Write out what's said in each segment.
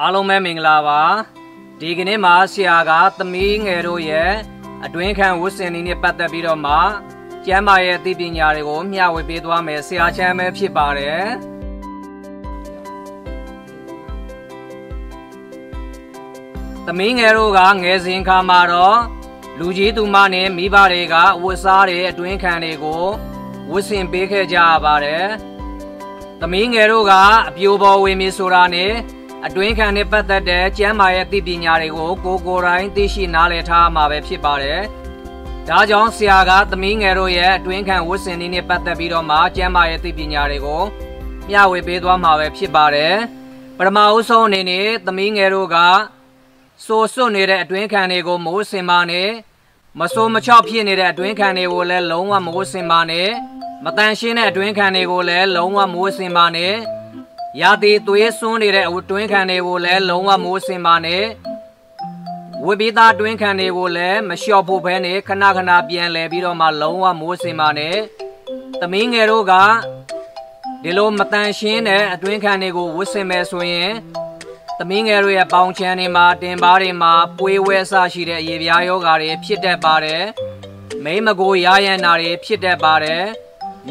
အားလုံးပဲမင်္ဂလာပါဒီကနေ့မှာဆရာကသမီးငယ်တို့ရဲ့အတွင်းခံဝတ်ဆင်နည်းနဲ့ပတ်သက်ပြီးတော့မှကျန်းမာရေးအသိပညာတွေကိုမျှဝေပေးသွားမယ်ဆရာချမ်းပဲဖြစ်ပါတယ်သမီးငယ်တို့ကငယ်စဉ်ခါမှာတော့လူကြီးသူမနဲ့မိဘတွေကဝတ်စားတဲ့အတွင်းခံတွေကိုဝတ်ဆင်ပေးခဲ့ကြပါတယ်သမီးငယ်တို့ကအပြိုပေါ်ဝင်ပြီဆိုတာနဲ့အတွင်းခံနဲ့ပတ်သက်တဲ့ကျန်းမာရေးအသိပညာတွေကိုကိုယ်တိုင်းသိရှိနားလည်ထားမှာပဲဖြစ်ပါတယ်။ဒါကြောင့်ဆရာကသမီးငယ်တို့ရဲ့အတွင်းခံဝတ်ဆင်နည်းနဲ့ပတ်သက်ပြီးတော့မှကျန်းမာရေးအသိပညာတွေကိုမျှဝေပေးသွားမှာပဲဖြစ်ပါတယ်။ပထမအဆုံးအနေနဲ့သမီးငယ်တို့ကစိုးစွတ်နေတဲ့အတွင်းခံတွေကိုမိုးစင်ပါနဲ့မစိုးမချောက်ဖြစ်နေတဲ့အတွင်းခံတွေကိုလည်းလုံးဝမိုးစင်ပါနဲ့မတန်ရှင်းတဲ့အတွင်းခံတွေကိုလည်းလုံးဝမိုးစင်ပါနဲ့ရာသီသွေးစွန်းနေတဲ့အတွင်းခံတွေကိုလည်းလုံးဝမိုးစင်ပါနဲ့ဝိပိသအတွင်းခံတွေကိုလည်းမလျှော့ဖို့ပဲနဲ့ခဏခဏပြန်လဲပြီးတော့မှလုံးဝမိုးစင်ပါနဲ့သမီးငယ်တို့ကဒီလိုမတန်ရှင်းတဲ့အတွင်းခံတွေကိုဝတ်ဆင်မယ်ဆိုရင်သမီးငယ်တို့ရဲ့ပေါင်ချမ်းတွေမှာတင်ပါတွေမှာပွေးဝဲဆရှိတဲ့ရေပြားယောဂါတွေဖြစ်တတ်ပါတယ်မိမကိုရာရန်နာတွေဖြစ်တတ်ပါတယ်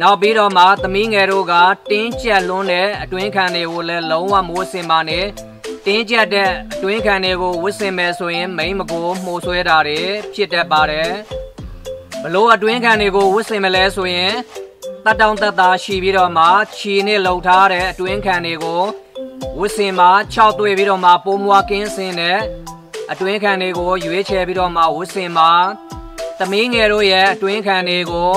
နောက်ပြီးတော့မှသမီးငယ်တို့ကတင်းကျပ်လွန်းတဲ့အတွင်းခံတွေကိုလည်းလုံးဝမိုးစင်ပါနဲ့တင်းကျပ်တဲ့အတွင်းခံတွေကိုဝတ်ဆင်မယ်ဆိုရင်မိမကိုမှုဆွဲတာတွေဖြစ်တတ်ပါတယ်ဘလို့အတွင်းခံတွေကိုဝတ်ဆင်မလဲဆိုရင်တတ်တောင့်တတ်တာရှိပြီးတော့မှခြေနဲ့လှုပ်ထားတဲ့အတွင်းခံတွေကိုဝတ်ဆင်မှာ6တွေ့ပြီးတော့မှပိုးမွားကင်းစင်တဲ့အတွင်းခံတွေကိုရွေးချယ်ပြီးတော့မှဝတ်ဆင်မှာသမီးငယ်တို့ရဲ့အတွင်းခံတွေကို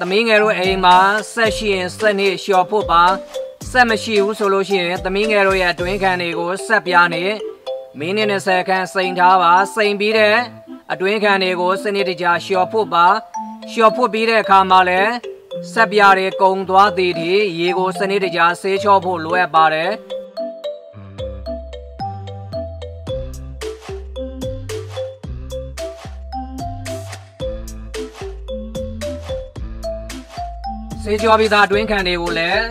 သမီးငယ်တို့အိမ်မှာဆက်ရှိရင်ဆက်နေလျှော်ဖို့ပါဆက်မရှိဘူးဆိုလို့ရှိရင်သမီးငယ်တို့ရဲ့အတွင်းခံတွေကိုဆက်ပြားနေမိနစ်20ခန့်စိန်ထားပါစိန်ပြီးတဲ့အတွင်းခံတွေကိုစနစ်တကျလျှော်ဖို့ပါလျှော်ဖို့ပြီးတဲ့အခါမှာလည်းဆက်ပြားတွေကုံသွားသည်ဒီရေကိုစနစ်တကျဆေးချော့ဖို့လိုအပ်ပါတယ်ဆေးကြောပြီးသားအတွင်းခံတွေကိုလည်း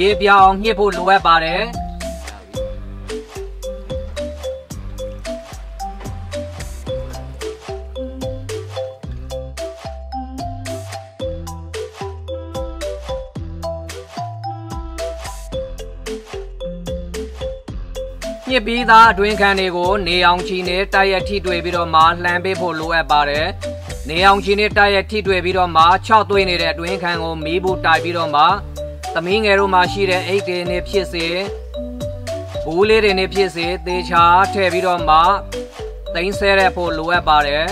ရေပြအောင်ညှစ်ဖို့လိုအပ်ပါတယ်ညှစ်ပြီးသားအတွင်းခံတွေကိုနေအောင်ချီနဲ့တိုက်ရိုက်ထိတွေ့ပြီးတော့မှလှမ်းပေးဖို့လိုအပ်ပါတယ်နေအောင်ချီနဲ့တိုက်ရိုက်ထိတွေ့ပြီးတော့မှ6သွေးနေတဲ့အတွင်းခံကိုမီးဘူးတိုက်ပြီးတော့မှသမီးငယ်တို့မှာရှိတဲ့အိတ်တွေနဲ့ဖြစ်စေဘူးလေးတွေနဲ့ဖြစ်စေသေချာထည့်ပြီးတော့မှသိမ်းဆဲရဖို့လိုအပ်ပါတယ်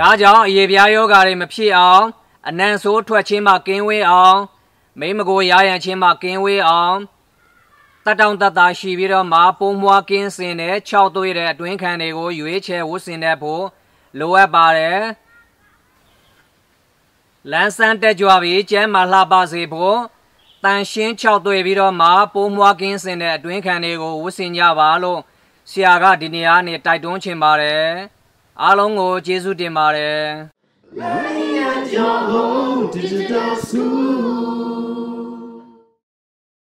ဒါကြောင့်အရေပြားယောဂါတွေမဖြစ်အောင်အနံဆိုးထွက်ခြင်းမှကင်းဝေးအောင်မိမကိုရာရန်ခြင်းမှကင်းဝေးအောင်တတ်တောင့်တတ်တာရှိပြီးတော့မှပုံမွားကင်းစင်တဲ့6သွေးတဲ့အတွင်းခံတွေကိုရွေးချယ်ဝတ်ဆင်တတ်ဖို့လိုအပ်ပါတယ်လမ်းစမ်းတက်ကြွပြီးကျန်းမာလှပစေဖို့တန်ရှင်း6သွေးပြီးတော့မှပုံမွားကင်းစင်တဲ့အတွင်းခံတွေကိုဝတ်ဆင်ကြပါလို့ဆရာကဒီနေရာနဲ့တိုက်တွန်းချင်ပါတယ်အားလုံးကိုကျေးဇူးတင်ပါတယ် Learning at your home Digital School